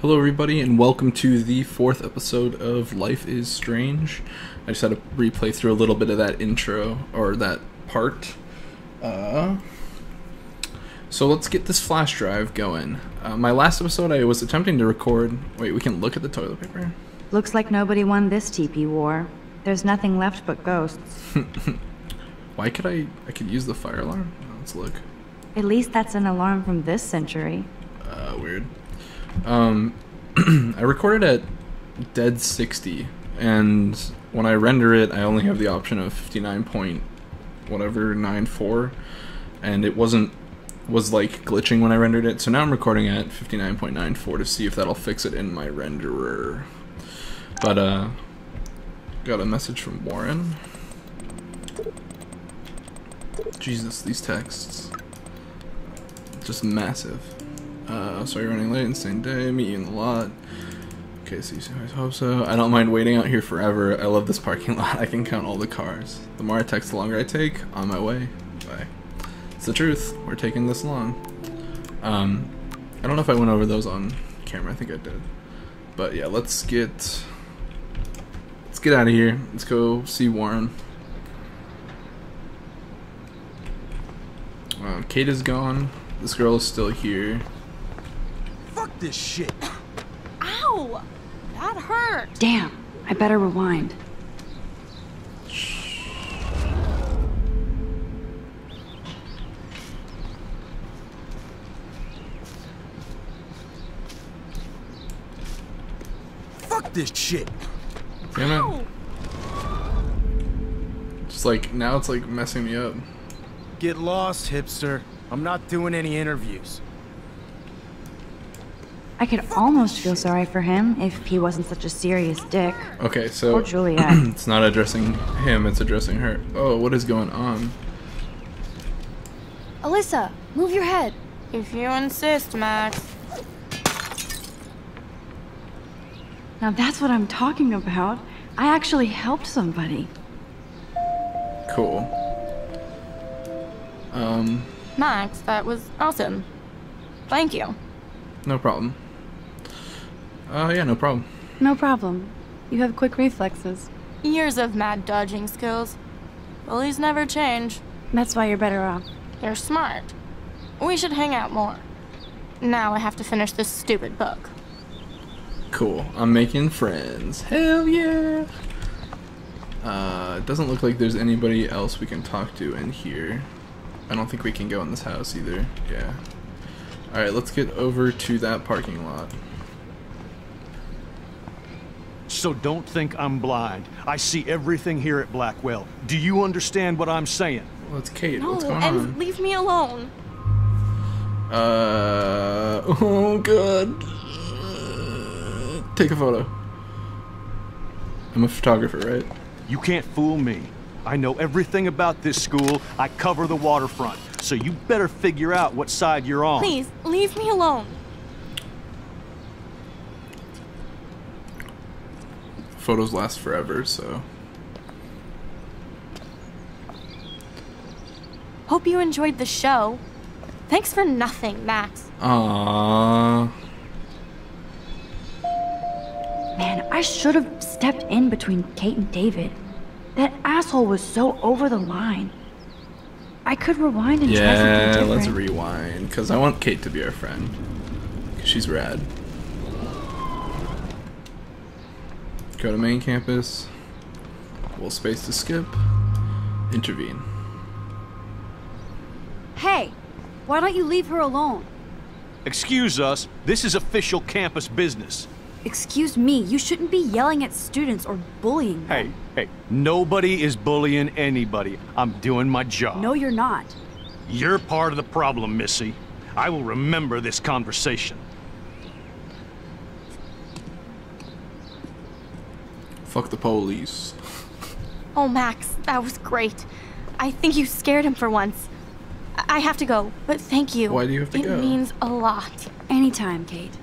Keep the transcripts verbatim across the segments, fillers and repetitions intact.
Hello everybody and welcome to the fourth episode of Life is Strange. I just had to replay through a little bit of that intro, or that part. Uh, so let's get this flash drive going. Uh, my last episode I was attempting to record... Wait, we can look at the toilet paper? Looks like nobody won this T P war. There's nothing left but ghosts. Why could I... I could use the fire alarm? Let's look. At least that's an alarm from this century. Uh, weird. Um, I recorded at dead sixty, and when I render it, I only have the option of fifty-nine point whatever nine four, and it wasn't was like glitching when I rendered it. So now I'm recording at fifty-nine point nine four to see if that'll fix it in my renderer. But uh, got a message from Warren. Jesus, these texts, just massive. Uh, sorry you're running late and same day, meet you in the lot. Okay, so you see, I hope so. I don't mind waiting out here forever. I love this parking lot. I can count all the cars. The more I text, the longer I take. On my way. Bye. It's the truth. We're taking this long. Um, I don't know if I went over those on camera. I think I did. But yeah, let's get... Let's get out of here. Let's go see Warren. Uh, Kate is gone. This girl is still here. This shit. Ow! That hurt. Damn. I better rewind. Fuck this shit. Damn it. Ow. Just like now it's like messing me up. Get lost, hipster. I'm not doing any interviews. I could almost feel sorry for him if he wasn't such a serious dick. Okay, so or Juliet. It's not addressing him, it's addressing her. Oh, what is going on? Alyssa, move your head. If you insist, Max. Now that's what I'm talking about. I actually helped somebody. Cool. Um. Max, that was awesome. Thank you. No problem. Uh, yeah, no problem. No problem. You have quick reflexes. Years of mad dodging skills. Bullies never change. That's why you're better off. You're smart. We should hang out more. Now I have to finish this stupid book. Cool. I'm making friends. Hell yeah! Uh, it doesn't look like there's anybody else we can talk to in here. I don't think we can go in this house either. Yeah. Alright, let's get over to that parking lot. So don't think I'm blind. I see everything here at Blackwell. Do you understand what I'm saying? Well, it's Kate. No, what's going and on? Leave me alone. Uh. Oh, God. Take a photo. I'm a photographer, right? You can't fool me. I know everything about this school. I cover the waterfront. So you better figure out what side you're on. Please, leave me alone. Photos last forever, so... Hope you enjoyed the show. Thanks for nothing, Max. Aww. Man, I should have stepped in between Kate and David. That asshole was so over the line. I could rewind and yeah, try something different. Yeah, let's rewind, because I want Kate to be our friend. She's rad. Go to main campus. We'll space to skip. Intervene. Hey, why don't you leave her alone? Excuse us, this is official campus business. Excuse me, you shouldn't be yelling at students or bullying them. Hey, hey, nobody is bullying anybody. I'm doing my job. No, you're not. You're part of the problem, Missy. I will remember this conversation. Fuck the police. Oh, Max, that was great. I think you scared him for once. I have to go, but thank you. Why do you have to go? It means a lot. Anytime, Kate.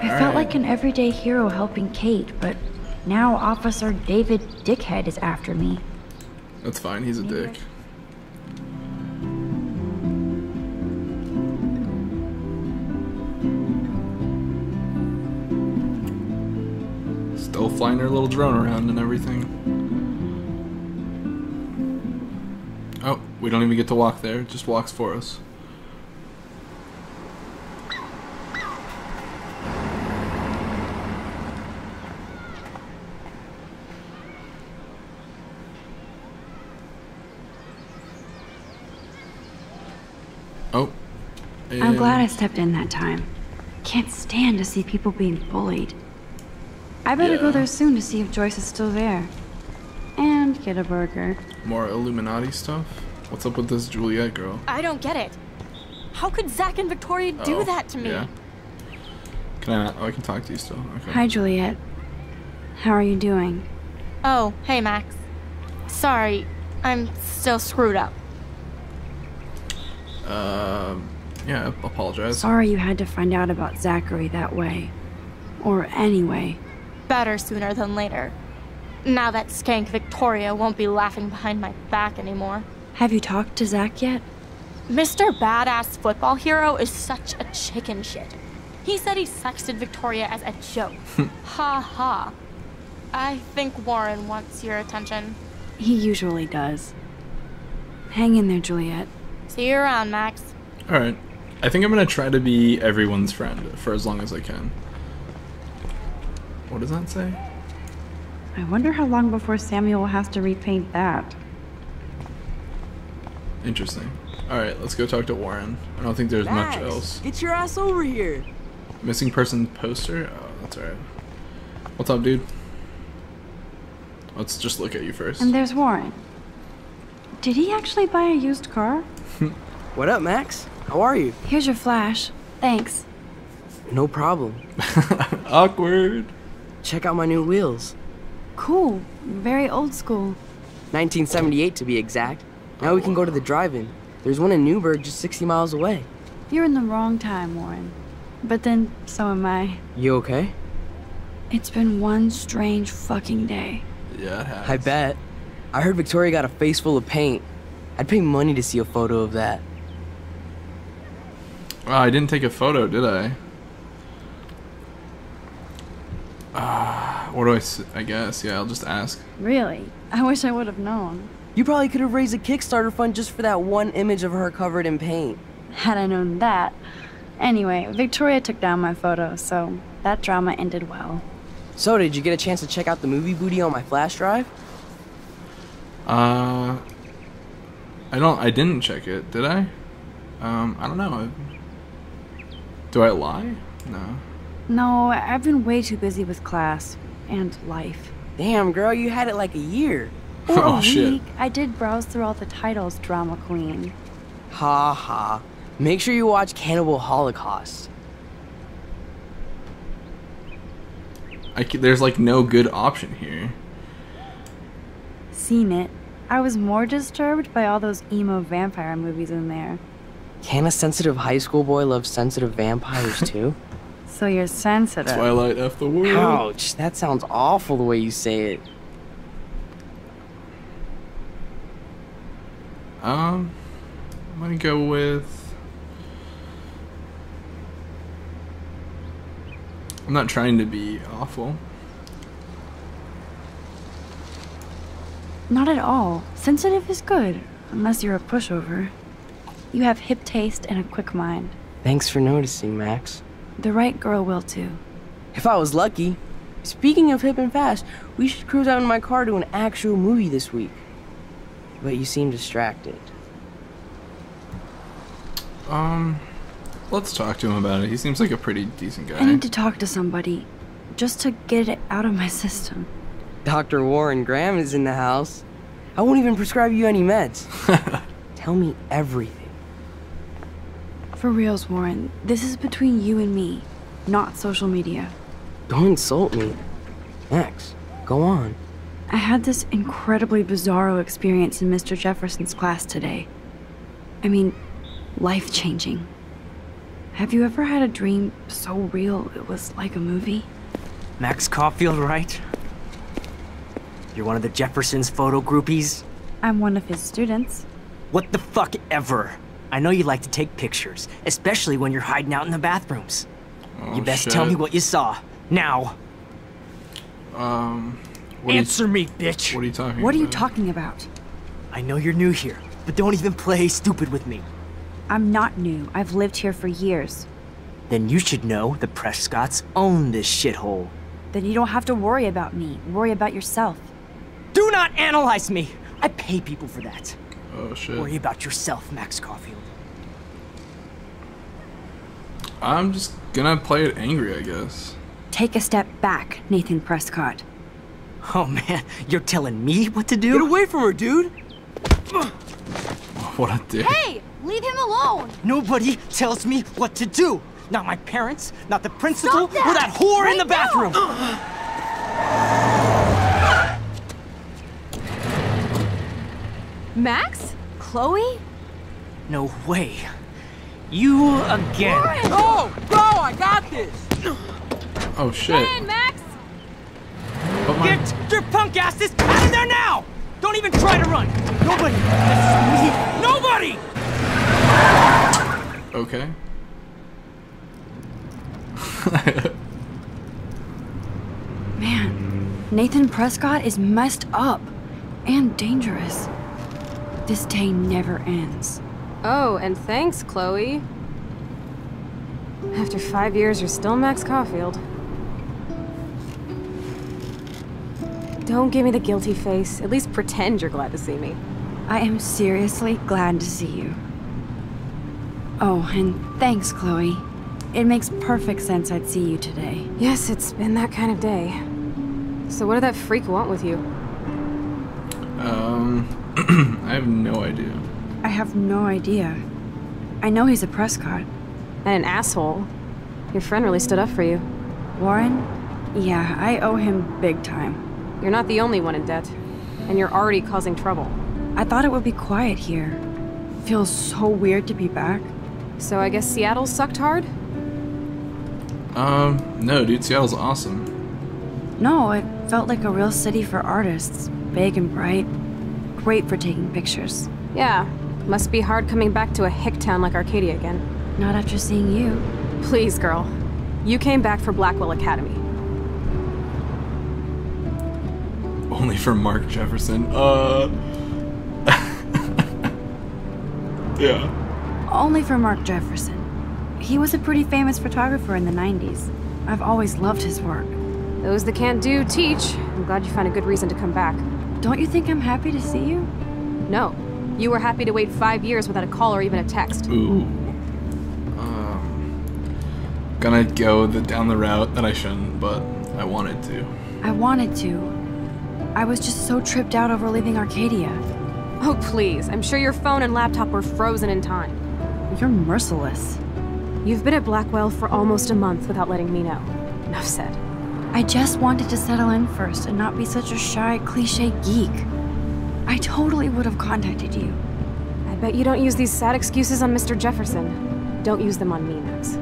I felt like an everyday hero helping Kate, but now Officer David Dickhead is after me. That's fine, he's a dick. go flying her little drone around and everything. Oh, we don't even get to walk there. It just walks for us. Oh. And I'm glad I stepped in that time. Can't stand to see people being bullied. I better yeah. go there soon to see if Joyce is still there. And get a burger. More Illuminati stuff? What's up with this Juliet girl? I don't get it. How could Zach and Victoria oh, do that to me? Yeah. Can I not? Oh, I can talk to you still. Okay. Hi, Juliet. How are you doing? Oh, hey, Max. Sorry, I'm still screwed up. Uh, yeah, I apologize. Sorry you had to find out about Zachary that way. Or anyway. Better sooner than later. Now that skank Victoria won't be laughing behind my back anymore. Have you talked to Zach yet? Mister Badass Football Hero is such a chicken shit. He said he sexted Victoria as a joke. Ha ha. I think Warren wants your attention. He usually does. Hang in there, Juliet. See you around, Max. Alright. I think I'm going to try to be everyone's friend for as long as I can. What does that say? I wonder how long before Samuel has to repaint that. Interesting. Alright, let's go talk to Warren. I don't think there's Max, much else. Get your ass over here! Missing person poster? Oh, that's alright. What's up, dude? Let's just look at you first. And there's Warren. Did he actually buy a used car? What up, Max? How are you? Here's your flash. Thanks. No problem. Awkward. Check out my new wheels. Cool. Very old school. nineteen seventy-eight to be exact. Now we can go to the drive-in. There's one in Newburgh just sixty miles away. You're in the wrong time, Warren. But then, so am I. You okay? It's been one strange fucking day. Yeah, it has. I bet. I heard Victoria got a face full of paint. I'd pay money to see a photo of that. Oh, I didn't take a photo, did I? Uh, what do I s I guess, yeah, I'll just ask. Really? I wish I would have known. You probably could have raised a Kickstarter fund just for that one image of her covered in paint. Had I known that. Anyway, Victoria took down my photo, so that drama ended well. So, did you get a chance to check out the movie booty on my flash drive? Uh... I don't. I didn't check it, did I? Um, I don't know. Do I lie? No. No, I've been way too busy with class and life. Damn, girl, you had it like a year. Or oh, a week. Shit. I did browse through all the titles, Drama Queen. Ha ha. Make sure you watch Cannibal Holocaust. I c there's like no good option here. Seen it. I was more disturbed by all those emo vampire movies in there. Can a sensitive high school boy love sensitive vampires too? So you're sensitive. Twilight F the world. Ouch, that sounds awful the way you say it. Um, I'm gonna go with... I'm not trying to be awful. Not at all. Sensitive is good, unless you're a pushover. You have hip taste and a quick mind. Thanks for noticing, Max. The right girl will too. If I was lucky. Speaking of hip and fast, we should cruise out in my car to an actual movie this week. But you seem distracted. Um, let's talk to him about it. He seems like a pretty decent guy. I need to talk to somebody, just to get it out of my system. Doctor Warren Graham is in the house. I won't even prescribe you any meds. Tell me everything. For reals, Warren, this is between you and me, not social media. Don't insult me. Max, go on. I had this incredibly bizarro experience in Mister Jefferson's class today. I mean, life-changing. Have you ever had a dream so real it was like a movie? Max Caulfield, right? You're one of the Jefferson's photo groupies? I'm one of his students. What the fuck ever? I know you like to take pictures, especially when you're hiding out in the bathrooms. Oh, you best shit. Tell me what you saw, now. Um, Answer you, me, bitch. What are you talking about? What are you talking about? I know you're new here, but don't even play stupid with me. I'm not new. I've lived here for years. Then you should know the Prescotts own this shithole. Then you don't have to worry about me. Worry about yourself. Do not analyze me! I pay people for that. Oh, shit. Worry about yourself, Max Caulfield. I'm just gonna play it angry, I guess. Take a step back, Nathan Prescott. Oh, man. You're telling me what to do? Get away from her, dude! What a dick. Hey! Leave him alone! Nobody tells me what to do! Not my parents, not the principal, that. or that whore right in the bathroom! Max? Chloe? No way. You again. Warren. Oh, bro, I got this! Oh, shit. Get in, Max! Oh, Get your punk asses out of there now! Don't even try to run! Nobody! Nobody! Okay. Man, Nathan Prescott is messed up and dangerous. This day never ends. Oh, and thanks, Chloe. After five years, you're still Max Caulfield. Don't give me the guilty face. At least pretend you're glad to see me. I am seriously glad to see you. Oh, and thanks, Chloe. It makes perfect sense I'd see you today. Yes, it's been that kind of day. So what did that freak want with you? Um, I have no idea. I have no idea. I know he's a Prescott. And an asshole. Your friend really stood up for you. Warren? Yeah, I owe him big time. You're not the only one in debt. And you're already causing trouble. I thought it would be quiet here. Feels so weird to be back. So I guess Seattle sucked hard? Um, no, dude, Seattle's awesome. No, it felt like a real city for artists. Big and bright. Great for taking pictures. Yeah, must be hard coming back to a hick town like Arcadia again. Not after seeing you. Please, girl. You came back for Blackwell Academy. Only for Mark Jefferson. Uh... yeah. Only for Mark Jefferson. He was a pretty famous photographer in the nineties. I've always loved his work. Those that can't do, teach. I'm glad you found a good reason to come back. Don't you think I'm happy to see you? No. You were happy to wait five years without a call or even a text. Ooh. Um, gonna go the, down the route that I shouldn't, but I wanted to. I wanted to. I was just so tripped out over leaving Arcadia. Oh, please. I'm sure your phone and laptop were frozen in time. You're merciless. You've been at Blackwell for almost a month without letting me know. Enough said. I just wanted to settle in first and not be such a shy, cliché geek. I totally would have contacted you. I bet you don't use these sad excuses on Mister Jefferson. Don't use them on me, Max.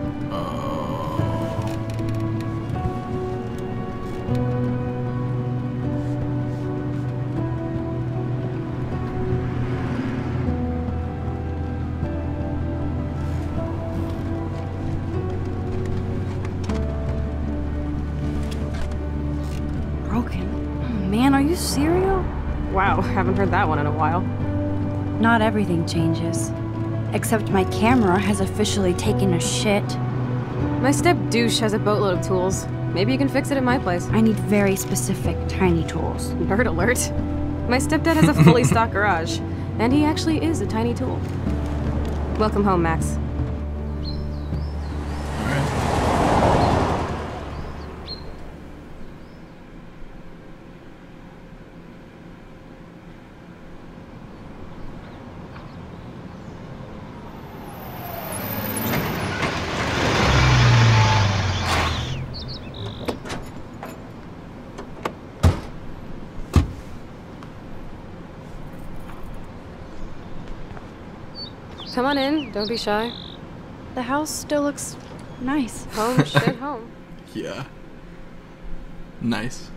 Haven't heard that one in a while. Not everything changes. Except my camera has officially taken a shit. My step-douche has a boatload of tools. Maybe you can fix it at my place. I need very specific tiny tools. Nerd alert. My stepdad has a fully stocked garage. And he actually is a tiny tool. Welcome home, Max. Come on in, don't be shy. The house still looks nice. Home, straight home. Yeah. Nice.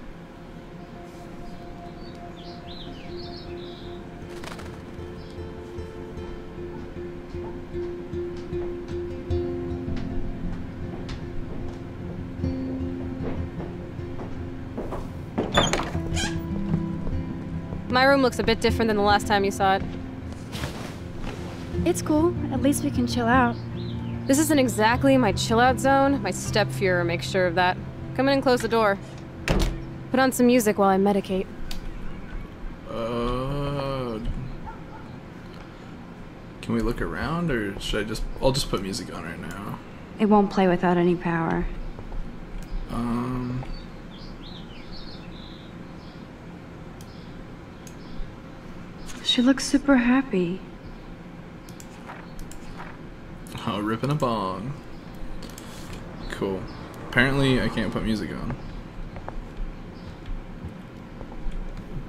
My room looks a bit different than the last time you saw it. It's cool. At least we can chill out. This isn't exactly my chill-out zone. My step-fearer makes sure of that. Come in and close the door. Put on some music while I medicate. Uh... Can we look around, or should I just... I'll just put music on right now. It won't play without any power. Um... She looks super happy. Oh, ripping a bong. Cool. Apparently, I can't put music on.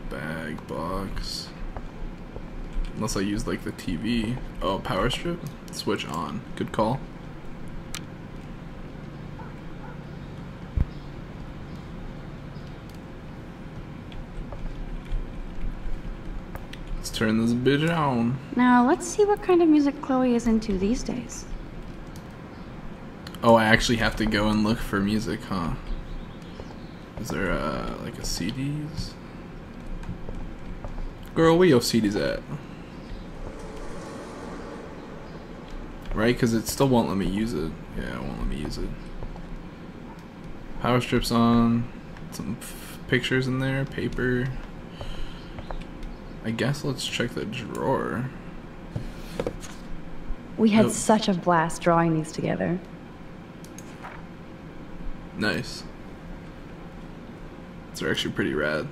Bag box. Unless I use, like, the T V. Oh, power strip? Switch on. Good call. Turn this bitch on. Now, let's see what kind of music Chloe is into these days. Oh, I actually have to go and look for music, huh? Is there, uh, like a C Ds? Girl, where your C Ds at? Right, because it still won't let me use it. Yeah, it won't let me use it. Power strips on. Some pictures in there. Paper. I guess let's check the drawer. We had nope. such a blast drawing these together. Nice. These are actually pretty rad.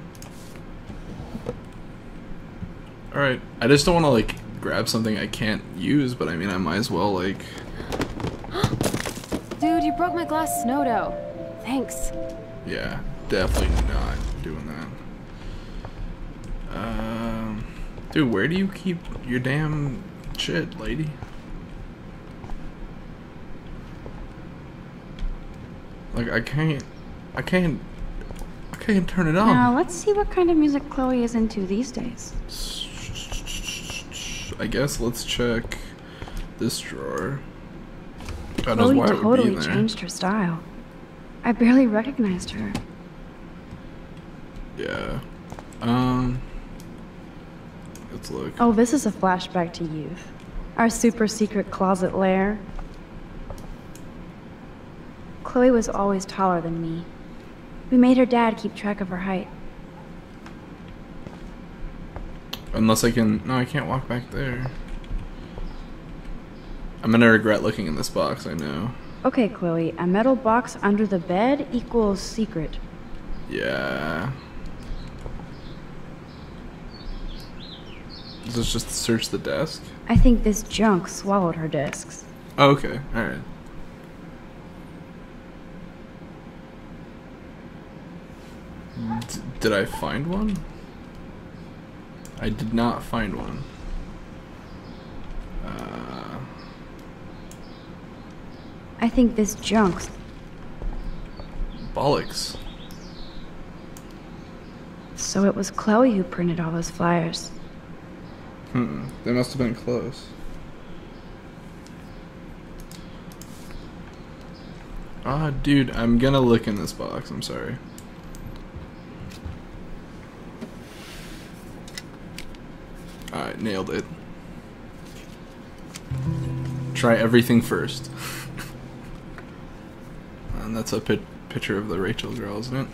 Alright, I just don't want to like grab something I can't use, but I mean I might as well like... Dude, you broke my glass snow dough. Thanks. Yeah, definitely not doing that. Um, dude, where do you keep your damn shit, lady? Like, I can't, I can't, I can't turn it on. Now, let's see what kind of music Chloe is into these days. I guess let's check this drawer. God knows why it would be in there. Chloe totally changed her style. I barely recognized her. Yeah. Um... Let's look. Oh, this is a flashback to youth. Our super secret closet lair. Chloe was always taller than me. We made her dad keep track of her height. Unless I can... No, I can't walk back there. I'm gonna regret looking in this box, I know. Okay, Chloe. A metal box under the bed equals secret. Yeah... Is this just to search the desk? I think this junk swallowed her discs. Oh, okay. Alright. D- did I find one? I did not find one. Uh... I think this junk... Bollocks. So it was Chloe who printed all those flyers. Hmm. They must have been close. Ah, dude, I'm gonna look in this box. I'm sorry. Alright, nailed it. Try everything first. And that's a pi- picture of the Rachel girl, isn't it?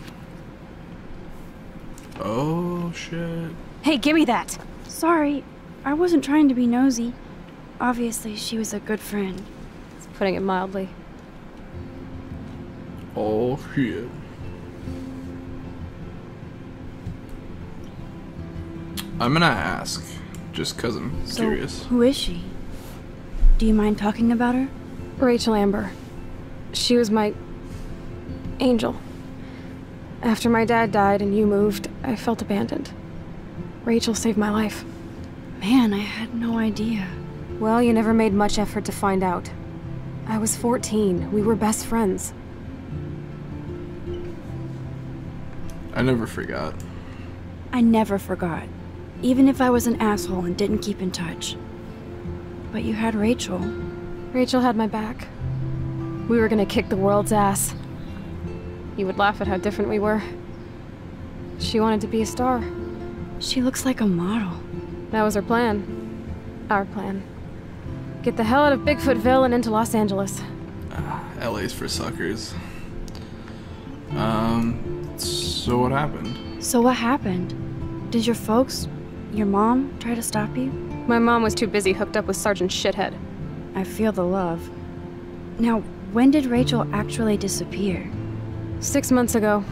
Oh, shit. Hey, give me that! Sorry. I wasn't trying to be nosy. Obviously, she was a good friend. It's putting it mildly. Oh, shit. I'm gonna ask, just because I'm so curious. Who is she? Do you mind talking about her? Rachel Amber. She was my... angel. After my dad died and you moved, I felt abandoned. Rachel saved my life. Man, I had no idea. Well, you never made much effort to find out. I was fourteen. We were best friends. I never forgot. I never forgot. Even if I was an asshole and didn't keep in touch. But you had Rachel. Rachel had my back. We were gonna kick the world's ass. You would laugh at how different we were. She wanted to be a star. She looks like a model. That was her plan. Our plan. Get the hell out of Bigfootville and into Los Angeles. Uh, L A's for suckers. Um, so what happened? So what happened? Did your folks, your mom, try to stop you? My mom was too busy hooked up with Sergeant Shithead. I feel the love. Now, when did Rachel actually disappear? Six months ago.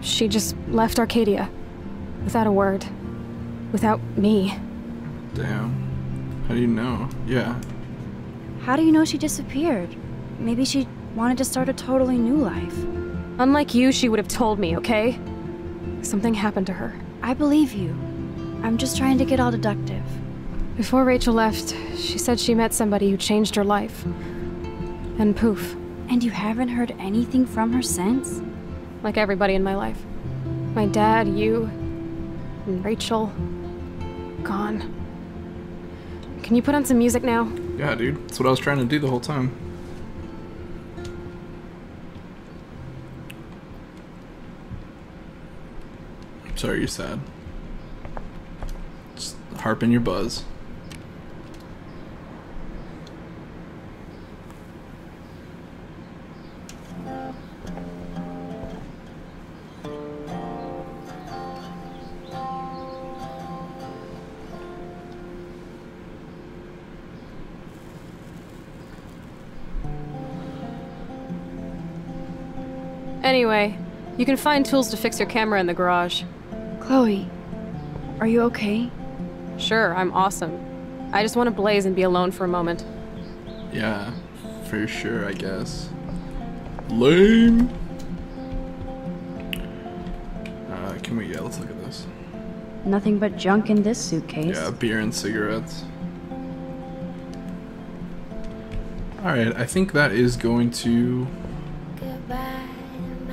She just left Arcadia. Without a word. Without me. Damn. How do you know? Yeah. How do you know she disappeared? Maybe she wanted to start a totally new life. Unlike you, she would have told me, okay? Something happened to her. I believe you. I'm just trying to get all deductive. Before Rachel left, she said she met somebody who changed her life. And poof. And you haven't heard anything from her since? Like everybody in my life. My dad, you, and Rachel. Gone. Can you put on some music now? Yeah, dude. That's what I was trying to do the whole time. I'm sorry you're sad. Just harp in your buzz. Anyway, you can find tools to fix your camera in the garage. Chloe, are you okay? Sure, I'm awesome. I just want to blaze and be alone for a moment. Yeah, for sure, I guess. Lame! Uh, can we, yeah, let's look at this. Nothing but junk in this suitcase. Yeah, beer and cigarettes. Alright, I think that is going to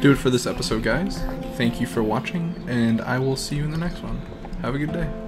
do it for this episode, guys. Thank you for watching, and I will see you in the next one. Have a good day.